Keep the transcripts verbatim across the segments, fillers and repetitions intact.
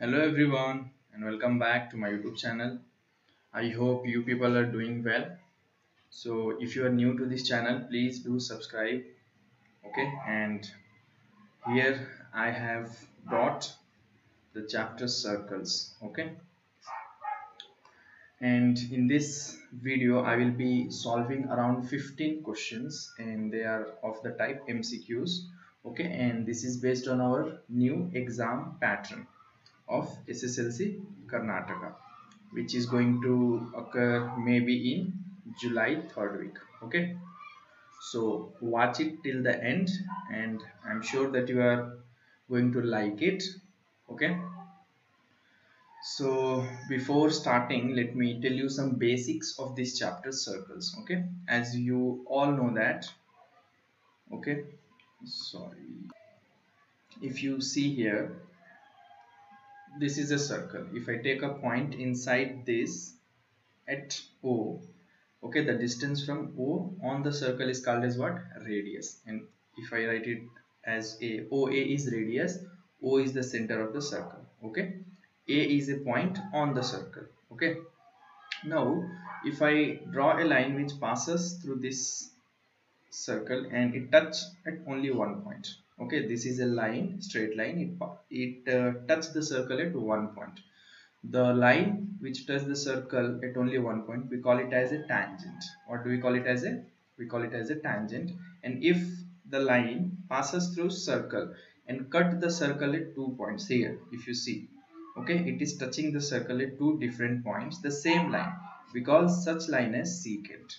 Hello everyone and welcome back to my YouTube channel. I hope you people are doing well. So if you are new to this channel, please do subscribe. Okay, and here I have brought the chapter circles. Okay, and in this video I will be solving around fifteen questions, and they are of the type M C Qs. Okay, and this is based on our new exam pattern of S S L C Karnataka, which is going to occur maybe in July third week. Okay, so watch it till the end, and I'm sure that you are going to like it. Okay, so before starting, let me tell you some basics of this chapter circles. Okay, as you all know that, okay, sorry, if you see here, this is a circle. If I take a point inside this at O, okay, the distance from O on the circle is called as what? Radius. And if I write it as A, O A is radius, O is the center of the circle. Okay, A is a point on the circle. Okay, now if I draw a line which passes through this circle and it touches at only one point. Okay, this is a line, straight line. It, it uh, touched the circle at one point. The line which touched the circle at only one point, we call it as a tangent. What do we call it as a? We call it as a tangent. And if the line passes through circle and cut the circle at two points here, if you see, okay, it is touching the circle at two different points, the same line. We call such line as secant.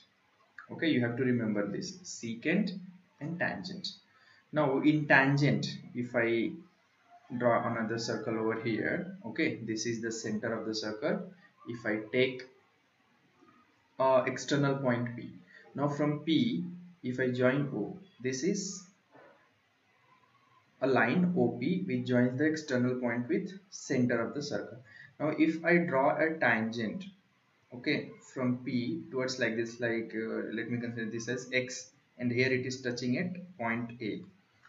Okay, you have to remember this, secant and tangent. Now in tangent, if I draw another circle over here, okay, this is the center of the circle. If I take uh, external point P, now from P, if I join O, this is a line O P which joins the external point with center of the circle. Now if I draw a tangent, okay, from P towards like this, like uh, let me consider this as X, and here it is touching at point A.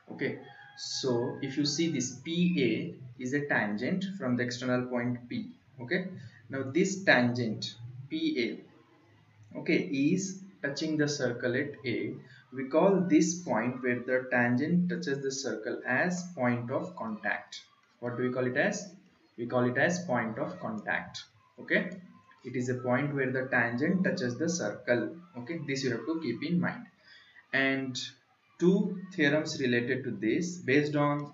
Okay, so if you see this, P A is a tangent from the external point P. Okay, now this tangent P A, okay, is touching the circle at A. We call this point where the tangent touches the circle as point of contact. What do we call it as? We call it as point of contact. Okay, it is a point where the tangent touches the circle. Okay, this you have to keep in mind. And two theorems related to this, based on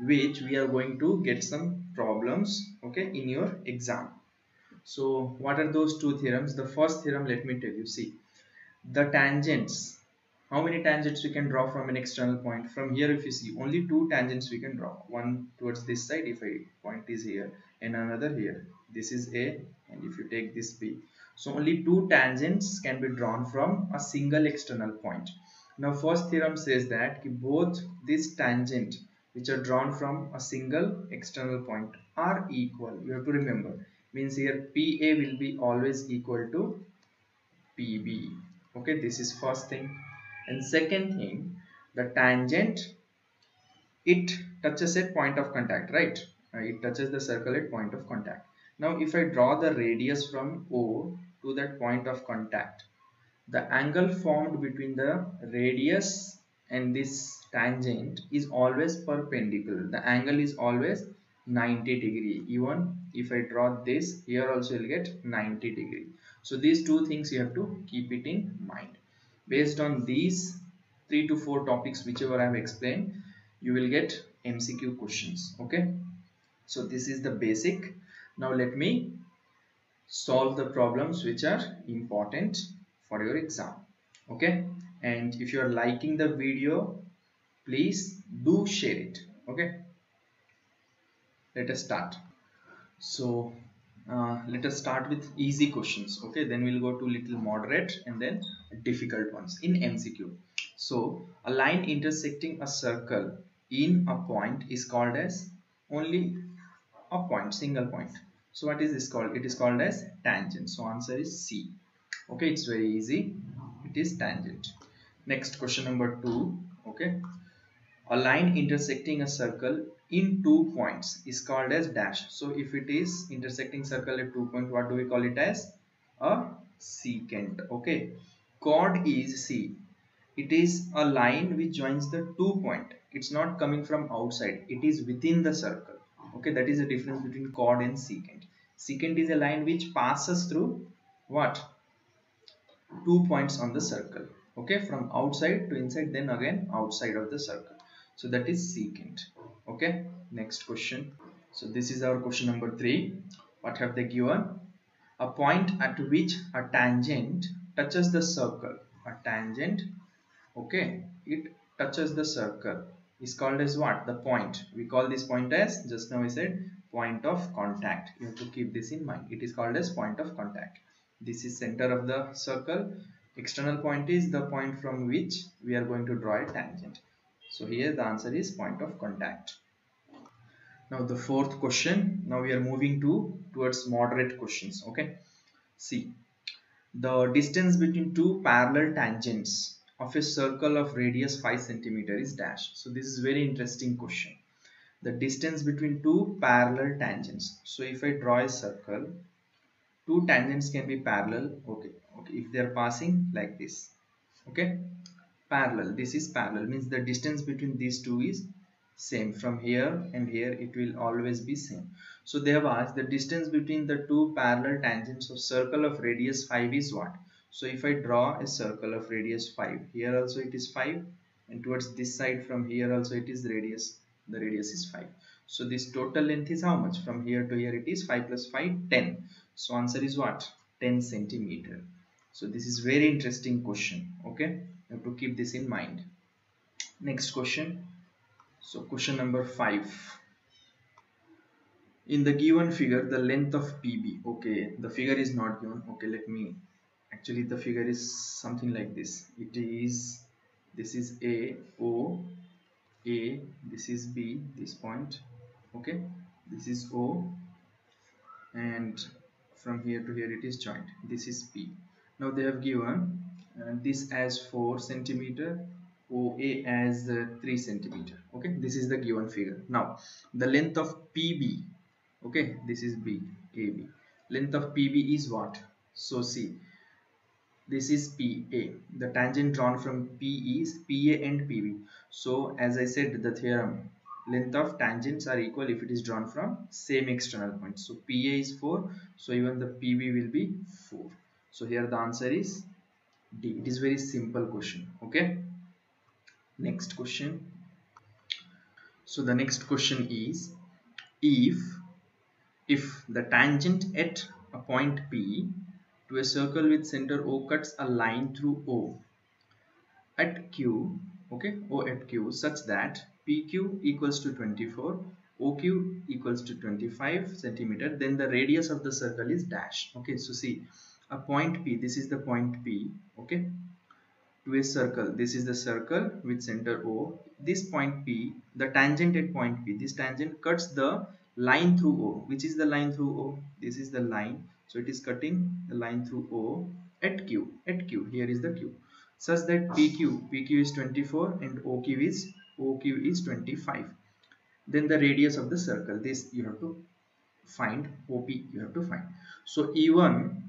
which we are going to get some problems, okay, in your exam. So what are those two theorems? The first theorem, let me tell you, see, the tangents, how many tangents we can draw from an external point? From here, if you see, only two tangents we can draw, one towards this side, if I point is here, and another here. This is A, and if you take this B. So only two tangents can be drawn from a single external point. Now first theorem says that ki both these tangent which are drawn from a single external point are equal. You have to remember, means here P A will be always equal to P B. Okay, this is first thing. And second thing, the tangent, it touches at point of contact, right? Uh, it touches the circle at point of contact. Now if I draw the radius from O to that point of contact, the angle formed between the radius and this tangent is always perpendicular. The angle is always ninety degree. Even if I draw this, here also you will get ninety degree. So these two things you have to keep it in mind. Based on these three to four topics, whichever I have explained, you will get M C Q questions. Okay, so this is the basic. Now let me solve the problems which are important for your exam. Okay, and if you are liking the video, please do share it. Okay, let us start. So uh, let us start with easy questions. Okay, then we'll go to little moderate and then difficult ones in M C Q. So a line intersecting a circle in a point is called as only a point, single point. So what is this called? It is called as tangent. So answer is C. Okay, it's very easy. It is tangent. Next, question number two. Okay, a line intersecting a circle in two points is called as dash. So if it is intersecting circle at two points, what do we call it as? A secant. Okay. Chord is C. It is a line which joins the two point. It's not coming from outside. It is within the circle. Okay, that is the difference between chord and secant. Secant is a line which passes through what? Two points on the circle. Okay, from outside to inside, then again outside of the circle. So that is secant. Okay, next question. So this is our question number three. What have they given? A point at which a tangent touches the circle. A tangent, okay, it touches the circle is called as what? The point. We call this point as, just now I said, point of contact. You have to keep this in mind. It is called as point of contact. This is center of the circle. External point is the point from which we are going to draw a tangent. So here the answer is point of contact. Now the fourth question. Now we are moving to towards moderate questions. Okay. See, the distance between two parallel tangents of a circle of radius five centimeters is dash. So this is very interesting question. The distance between two parallel tangents. So if I draw a circle, two tangents can be parallel. Okay. Okay. If they are passing like this. Okay. Parallel. This is parallel, means the distance between these two is same. From here and here it will always be same. So they have asked the distance between the two parallel tangents of circle of radius five is what? So if I draw a circle of radius five, here also it is five, and towards this side from here also it is radius, the radius is five. So this total length is how much? From here to here it is five plus five, ten. So answer is what? ten centimeter. So this is very interesting question. Okay, you have to keep this in mind. Next question. So question number five. In the given figure, the length of P B. Okay, the figure is not given. Okay, let me. Actually, the figure is something like this. It is. This is A, O, A. This is B. This point. Okay. This is O. And from here to here, it is joined. This is P. Now they have given uh, this as four centimeter, O A as uh, three centimeter. Okay, this is the given figure. Now the length of P B, okay, this is B, A B. Length of P B is what? So see, this is P A. The tangent drawn from P is P A and P B. So as I said, the theorem, length of tangents are equal if it is drawn from same external point. So P A is four, so even the P B will be four. So here the answer is D. It is very simple question. Okay. Next question. So the next question is, if if the tangent at a point P to a circle with center O cuts a line through O at Q, okay, O at Q, such that P Q equals to twenty-four, O Q equals to twenty-five centimeter, then the radius of the circle is dash. Okay, so see, a point P, this is the point P, okay, to a circle, this is the circle with center O, this point P, the tangent at point P, this tangent cuts the line through O. Which is the line through O? This is the line, so it is cutting the line through O at Q, at Q, here is the Q, such that P Q, P Q is twenty-four and OQ is, OQ is twenty-five, then the radius of the circle, this you have to find, O P you have to find. So even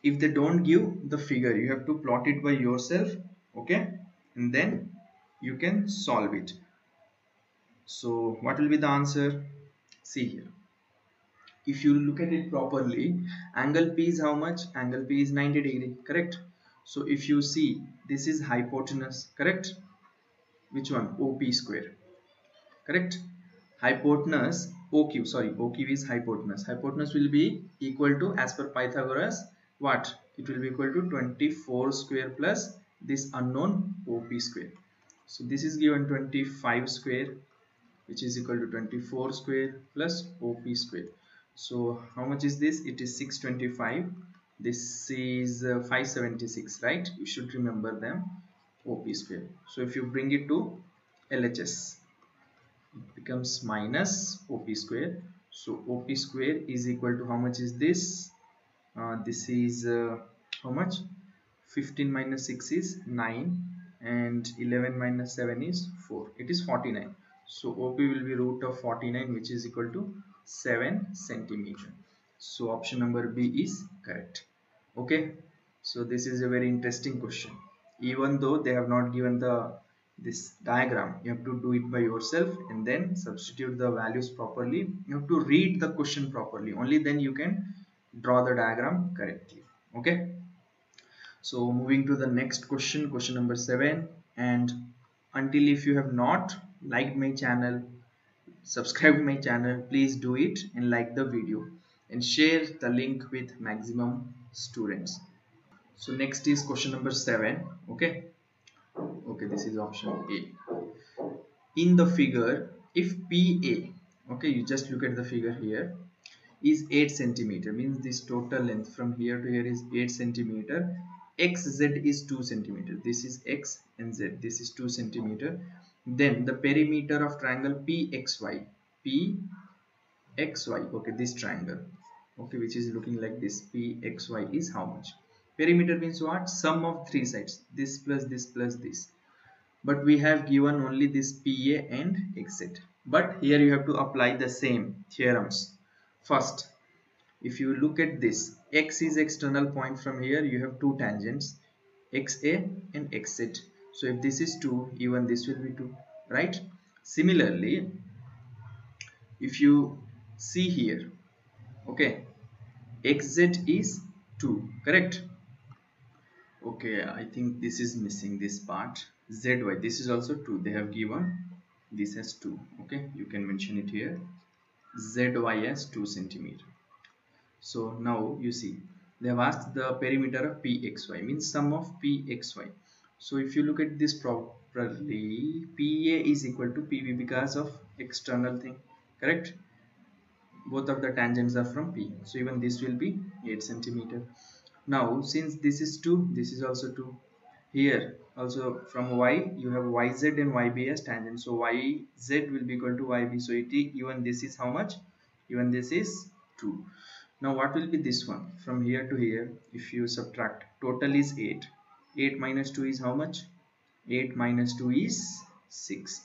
if they don't give the figure, you have to plot it by yourself, okay, and then you can solve it. So what will be the answer? See here, if you look at it properly, angle P is how much? Angle P is ninety degree, correct? So if you see, this is hypotenuse, correct? Which one? O P square, correct? Hypotenuse, O Q, sorry, O Q is hypotenuse. Hypotenuse will be equal to, as per Pythagoras, what? It will be equal to twenty-four square plus this unknown O P square. So this is given twenty-five square, which is equal to twenty-four square plus O P square. So how much is this? It is six twenty-five. This is uh, five seventy-six, right? You should remember them, O P square. So if you bring it to L H S, it becomes minus O P square. So O P square is equal to, how much is this? Uh, this is uh, how much? fifteen minus six is nine and eleven minus seven is four. It is forty-nine. So O P will be root of forty-nine, which is equal to seven centimeter. So option number B is correct. Okay. So this is a very interesting question. Even though they have not given the this diagram, you have to do it by yourself and then substitute the values properly. You have to read the question properly. Only then you can draw the diagram correctly. Okay. So moving to the next question, question number seven. And until if you have not liked my channel, subscribe my channel, please do it and like the video and share the link with maximum students. So next is question number seven. Okay. Okay, this is option A. In the figure, if P A, okay, you just look at the figure here, is eight centimeter, means this total length from here to here is eight centimeter. X Z is two centimeter. This is X and Z. This is two centimeter. Then the perimeter of triangle P X Y. P X Y. Okay, this triangle. Okay, which is looking like this. P X Y is how much? Perimeter means what? Sum of three sides. This plus this plus this. But we have given only this P A and X Z. But here you have to apply the same theorems. First, if you look at this, X is external point from here. You have two tangents, X A and X Z. So if this is two, even this will be two, right? Similarly, if you see here, okay, X Z is two, correct? Okay, I think this is missing, this part. Z Y, this is also two. They have given this as two. Okay, you can mention it here. Z Y as two centimeter. So now you see they have asked the perimeter of P X Y, means sum of P X Y. So if you look at this properly, P A is equal to P B because of external thing, correct? Both of the tangents are from P, so even this will be eight centimeter. Now since this is two, this is also two. Here also from Y you have Y Z and Y B as tangent, so Y Z will be equal to Y B. So it, even this is how much? Even this is two. Now what will be this one? From here to here, if you subtract, total is eight. eight minus two is how much? eight minus two is six.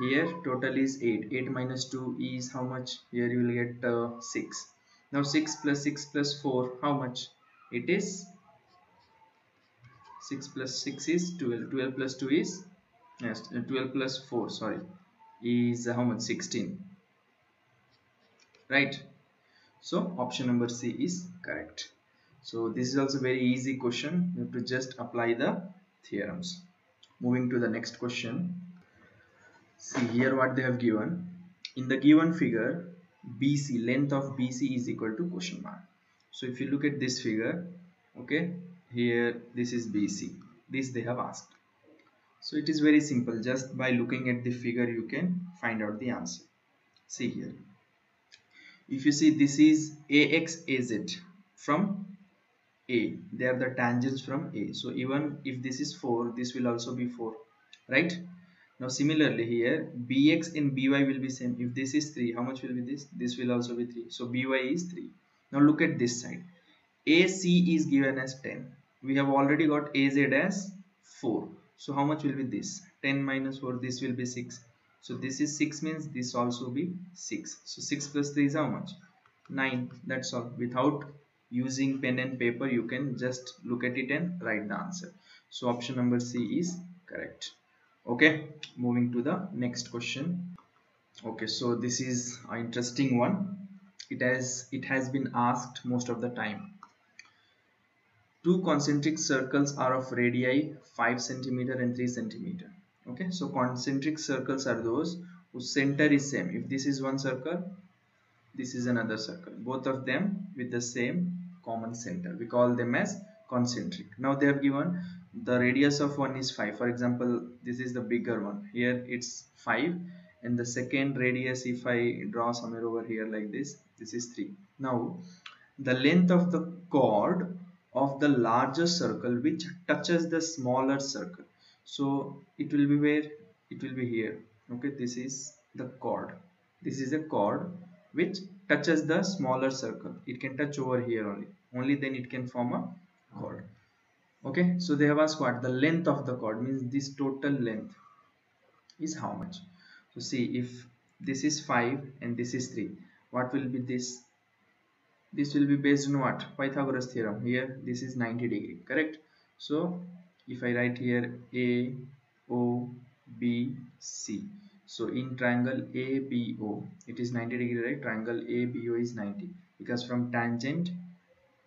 Here total is eight. eight minus two is how much? Here you will get uh, six. Now six plus six plus four, how much? It is six plus six is twelve. twelve plus two is, yes, twelve plus four, sorry, is uh, how much? sixteen. Right? So option number C is correct. So this is also very easy question. You have to just apply the theorems. Moving to the next question. See here what they have given. In the given figure, B C, length of B C is equal to question mark. So if you look at this figure, okay, here this is B C. This they have asked. So it is very simple. Just by looking at the figure, you can find out the answer. See here. If you see, this is A X, A Z from A. They are the tangents from A. So even if this is four, this will also be four, right? Now similarly here, B X and B Y will be same. If this is three, how much will be this? This will also be three. So B Y is three. Now look at this side. A C is given as ten. We have already got A Z as four. So how much will be this? ten minus four, this will be six. So this is six, means this also be six. So six plus three is how much? nine. That's all. Without using pen and paper, you can just look at it and write the answer. So option number C is correct. Okay, moving to the next question. Okay, so this is an interesting one. It has, it has been asked most of the time. Two concentric circles are of radii five centimeter and three centimeter. Okay, so concentric circles are those whose center is same. If this is one circle, this is another circle. Both of them with the same common center. We call them as concentric. Now they have given the radius of one is five. For example, this is the bigger one. Here it's five. And the second radius, if I draw somewhere over here like this, this is three. Now, the length of the chord of the larger circle which touches the smaller circle. So it will be where? It will be here. Okay, this is the chord. This is a chord which touches the smaller circle. It can touch over here only. Only then it can form a chord. Okay, so they have asked what? The length of the chord, means this total length is how much? to see if this is five and this is three. What will be this? This will be based on what? Pythagoras theorem. Here this is ninety degree, correct? So if I write here A, O, B, C. So in triangle A B O, it is ninety degree, right? Triangle A B O is ninety, because from tangent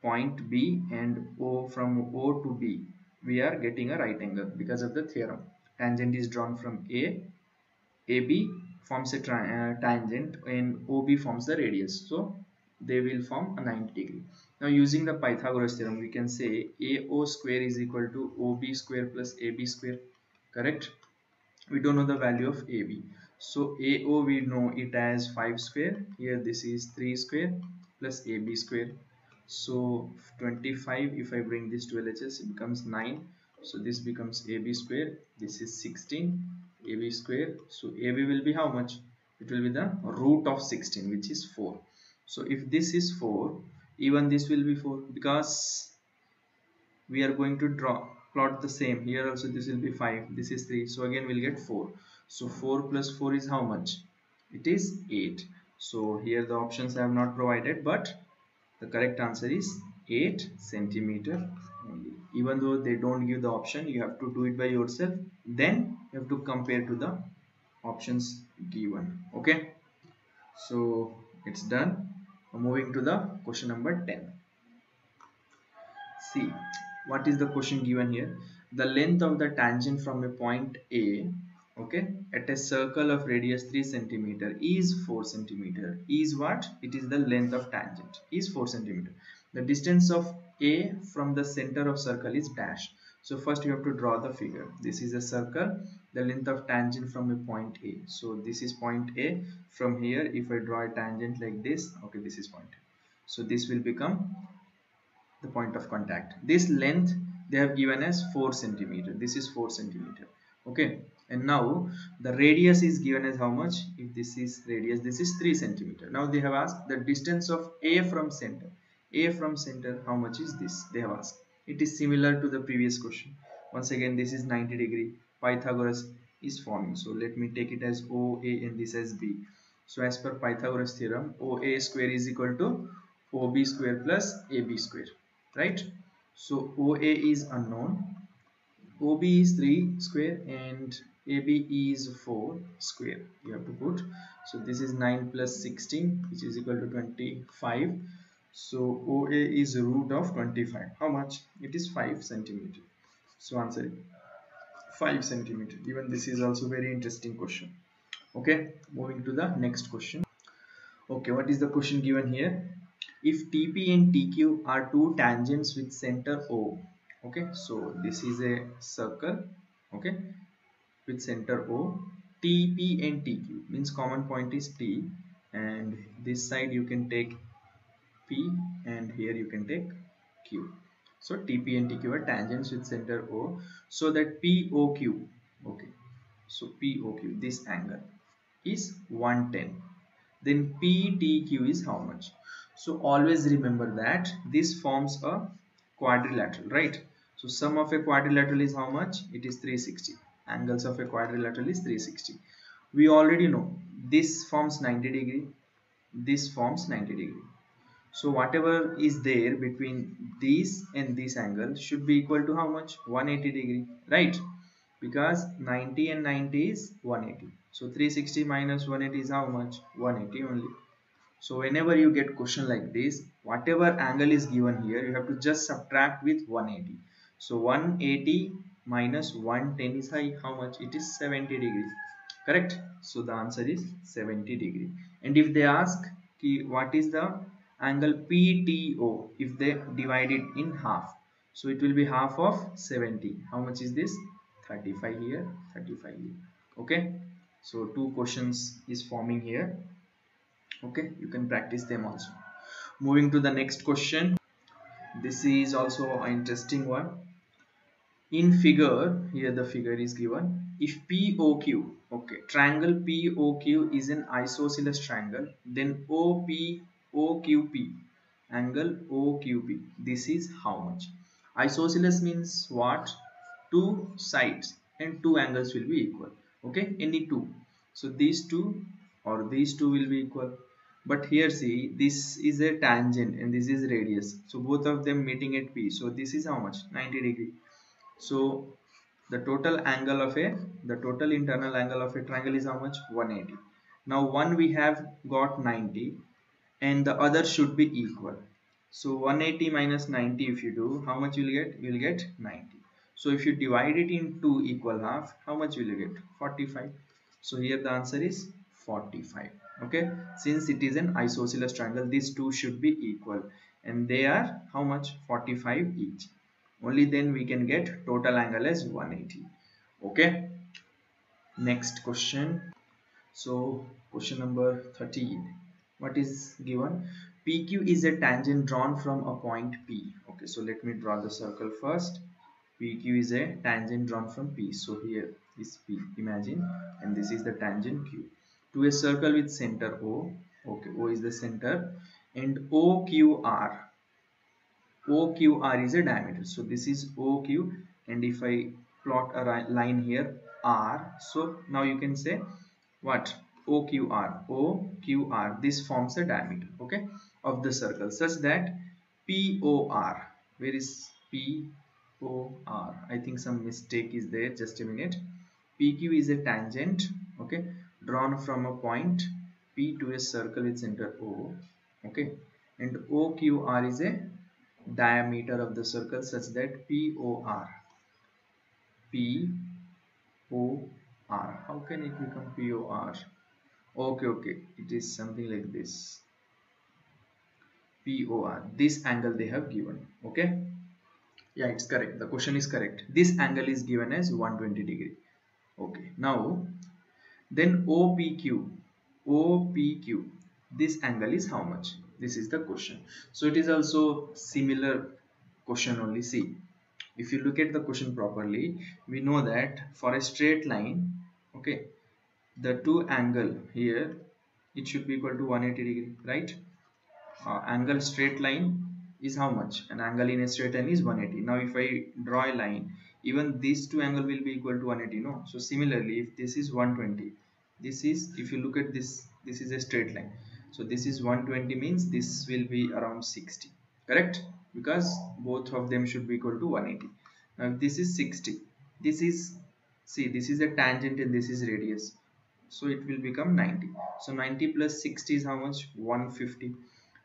point B and O, from O to B, we are getting a right angle because of the theorem. Tangent is drawn from A, A B forms a uh, tangent, and O B forms the radius. So they will form a ninety degree. Now using the Pythagoras theorem, we can say A O square is equal to O B square plus A B square, correct? We don't know the value of A B. So A O, we know it as five square. Here this is three square plus A B square. So twenty-five, if I bring this to L H S, it becomes nine. So this becomes A B square. This is sixteen, A B square. So A B will be how much? It will be the root of sixteen, which is four. So if this is four, even this will be four, because we are going to draw plot the same. Here also this will be five, this is three, so again we'll get four. So four plus four is how much? It is eight. So here the options I have not provided, but the correct answer is eight centimeter only. Even though they don't give the option, you have to do it by yourself, then you have to compare to the options given. Okay, so it's done. Moving to the question number ten. See what is the question given here. The length of the tangent from a point A, okay, at a circle of radius three centimeter is four centimeter. Is what? It is the length of tangent is four centimeter. The distance of A from the center of circle is dash. So first you have to draw the figure. This is a circle. The length of tangent from a point A. So this is point A. From here, if I draw a tangent like this, okay, this is point A. So this will become the point of contact. This length they have given as four centimeter. This is four centimeter. Okay, and now the radius is given as how much? If this is radius, this is three centimeter. Now they have asked the distance of A from center. A from center, how much is this? They have asked. It is similar to the previous question. Once again, this is ninety degree. Pythagoras is forming. So let me take it as O A and this as B. So as per Pythagoras theorem, O A square is equal to O B square plus A B square, right? So O A is unknown, O B is three square, and A B is four square. You have to put. So this is nine plus sixteen, which is equal to twenty-five. So O A is root of twenty-five. How much? It is five centimeter. So answer five centimeter. Even this is also very interesting question. Okay, moving to the next question. Okay, what is the question given here? If T P and T Q are two tangents with center O, okay, so this is a circle, okay, with center O. T P and T Q means common point is T, and this side you can take P, and here you can take Q. So T P and T Q are tangents with center O, so that P O Q, okay, so P O Q, this angle is one ten. Then P T Q is how much? So always remember that this forms a quadrilateral, right? So sum of a quadrilateral is how much? It is three sixty. Angles of a quadrilateral is three sixty. We already know this forms ninety degree, this forms ninety degree. So whatever is there between these and this angle should be equal to how much? one eighty degree, right? Because ninety and ninety is one eighty. So three sixty minus one eighty is how much? one eighty only. So whenever you get question like this, whatever angle is given here, you have to just subtract with one eighty. So one eighty minus one ten is high. How much? It is seventy degree. Correct? So the answer is seventy degree. And if they ask ki what is the angle P T O, if they divide it in half, so it will be half of seventy. How much is this? thirty-five here, thirty-five here. Okay. So two questions is forming here. Okay, you can practice them also. Moving to the next question. This is also an interesting one. In figure, here the figure is given. If P O Q, okay, triangle P O Q is an isosceles triangle, then O P O Q P, angle O Q P, this is how much? Isosceles means what? Two sides and two angles will be equal, okay, any two. So these two or these two will be equal. But here see, this is a tangent and this is radius. So both of them meeting at P. So this is how much? ninety degree. So the total angle of a, the total internal angle of a triangle is how much? one eighty. Now one we have got ninety and the other should be equal. So one eighty minus ninety if you do, how much you will get? You will get ninety. So if you divide it into equal half, how much will you get? forty-five. So here the answer is forty-five. Okay, since it is an isosceles triangle, these two should be equal and they are how much? forty-five each. Only then we can get total angle as one eighty. Okay, next question. So question number thirteen. What is given? P Q is a tangent drawn from a point P. Okay, so let me draw the circle first. P Q is a tangent drawn from P. So here is P, imagine, and this is the tangent Q to a circle with center O. Okay, O is the center, and O Q R. O Q R is a diameter. So this is O Q, and if I plot a line here, R. So now you can say what? O Q R. O Q R. This forms a diameter, okay, of the circle, such that P O R. Where is P O R? I think some mistake is there. Just a minute. P Q is a tangent, okay, drawn from a point P to a circle with center O, okay, and O Q R is a diameter of the circle such that P O R, P O R, how can it become P O R? Okay, okay, it is something like this, P O R, this angle they have given, okay, yeah, it's correct, the question is correct, this angle is given as one hundred twenty degree, okay, now, then O P Q, O P Q, this angle is how much? This is the question. So it is also similar question only. See, if you look at the question properly, we know that for a straight line, okay, the two angle here, it should be equal to one hundred eighty degree, right? Uh, angle straight line is how much? An angle in a straight line is one hundred eighty. Now if I draw a line, even these two angle will be equal to one hundred eighty, no? So similarly, if this is one hundred twenty, this is, if you look at this, this is a straight line. So this is one hundred twenty means this will be around sixty, correct? Because both of them should be equal to one hundred eighty. Now if this is sixty, this is, see, this is a tangent and this is radius. So it will become ninety. So ninety plus sixty is how much? one hundred fifty.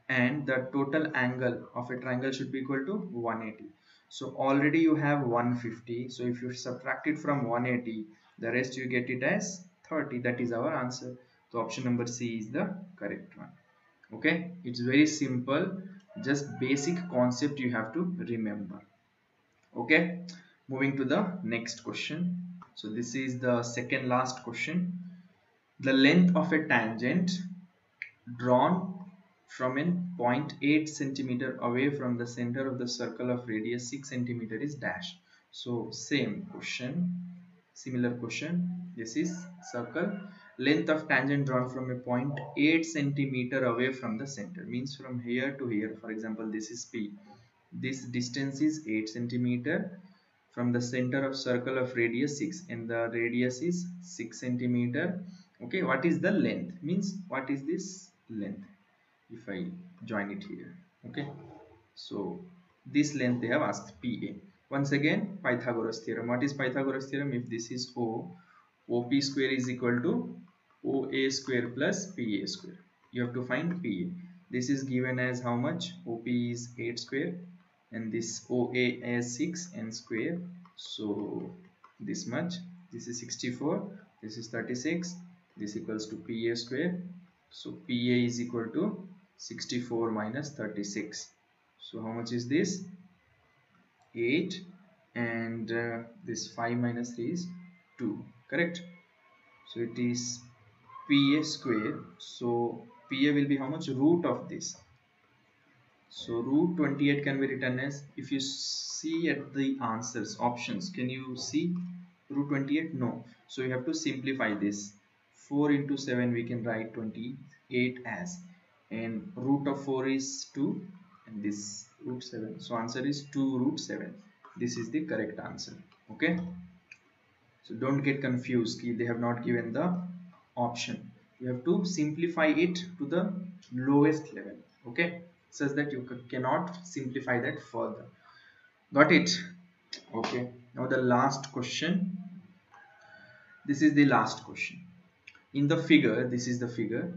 And the total angle of a triangle should be equal to one hundred eighty. So already you have one hundred fifty. So if you subtract it from one hundred eighty, the rest you get it as thirty. That is our answer. So option number C is the correct one. Okay, it's very simple. Just basic concept you have to remember. Okay, moving to the next question. So this is the second last question. The length of a tangent drawn from a zero point eight centimeter away from the center of the circle of radius six centimeter is dash. So same question, similar question. This is circle. Length of tangent drawn from a zero point eight centimeter away from the center, means from here to here. For example, this is P. This distance is eight centimeter from the center of circle of radius six, and the radius is six centimeter. Okay, what is the length? Means what is this length? If I join it here, okay, so this length they have asked, P A. Once again, Pythagoras theorem. What is Pythagoras theorem? If this is O, O P square is equal to O A square plus P A square. You have to find P A. This is given as how much? O P is eight square and this O A as six and square. So this much, this is sixty-four, this is thirty-six, this equals to P A square. So P A is equal to sixty-four minus thirty-six. So how much is this? eight, and uh, this five minus three is two, correct? So it is P A square. So P A will be how much? Root of this. So root twenty-eight can be written as, if you see at the answers options, can you see root twenty-eight? No. So you have to simplify this. four into seven we can write twenty-eight as, and root of four is two, and this root seven. So answer is two root seven. This is the correct answer. Okay, so don't get confused, they have not given the option. You have to simplify it to the lowest level, okay, such that you cannot simplify that further. Got it? Okay, now the last question. This is the last question. In the figure, this is the figure.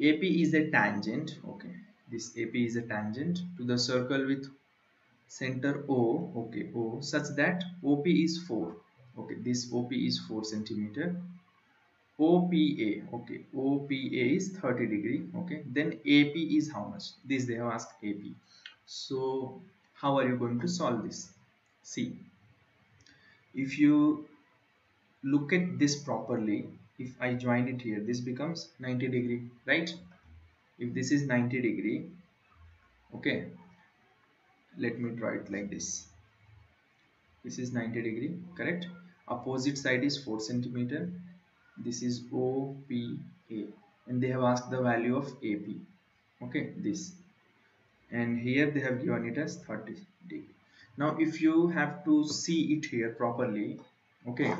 A P is a tangent, okay, this A P is a tangent to the circle with center O, okay, O, such that O P is four, okay, this O P is four centimeter. O P A, okay, O P A is thirty degree, okay, then A P is how much? This they have asked A P. So how are you going to solve this? See, if you look at this properly, if I join it here, this becomes ninety degree, right? If this is ninety degree, okay, let me try it like this. This is ninety degree, correct? Opposite side is four centimeter. This is O P A, and they have asked the value of A P, okay, this, and here they have given it as thirty degree. Now if you have to see it here properly, okay,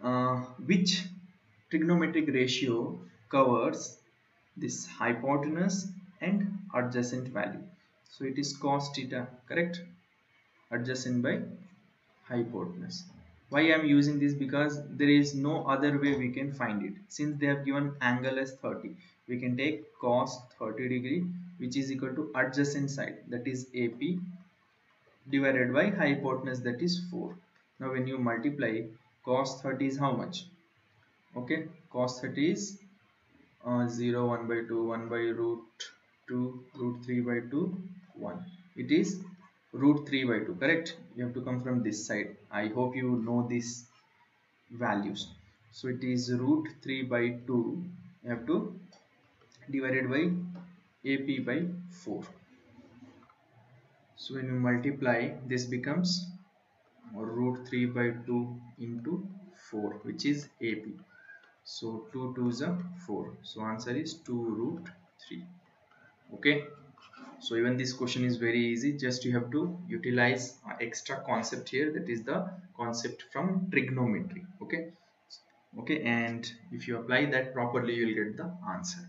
uh, which trigonometric ratio covers this hypotenuse and adjacent value? So it is cos theta, correct? Adjacent by hypotenuse. Why I am using this? Because there is no other way we can find it. Since they have given angle as thirty, we can take cos thirty degree, which is equal to adjacent side, that is A P, divided by hypotenuse, that is four. Now when you multiply, cos thirty is how much? Okay, cos thirty is uh, zero, one by two, one by root two, root three by two, one. It is root three by two, correct? You have to come from this side. I hope you know these values. So it is root three by two, you have to divided by A P by four. So when you multiply, this becomes root three by two into four, which is A P. So two twos are four. So answer is two root three. Okay. So even this question is very easy, just you have to utilize uh, extra concept here, that is the concept from trigonometry, okay, okay, and if you apply that properly, you will get the answer.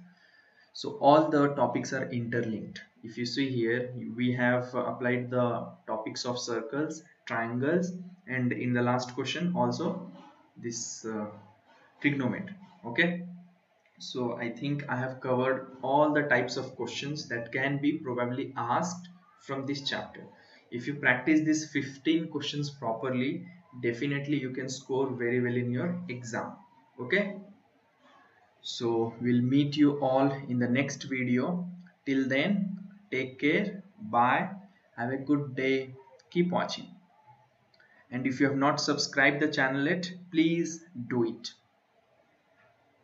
So all the topics are interlinked. If you see here, we have uh, applied the topics of circles, triangles, and in the last question also this uh, trigonometry, okay. So I think I have covered all the types of questions that can be probably asked from this chapter. If you practice these fifteen questions properly, definitely you can score very well in your exam. Okay. So we'll meet you all in the next video. Till then, take care. Bye. Have a good day. Keep watching. And if you have not subscribed the channel yet, please do it.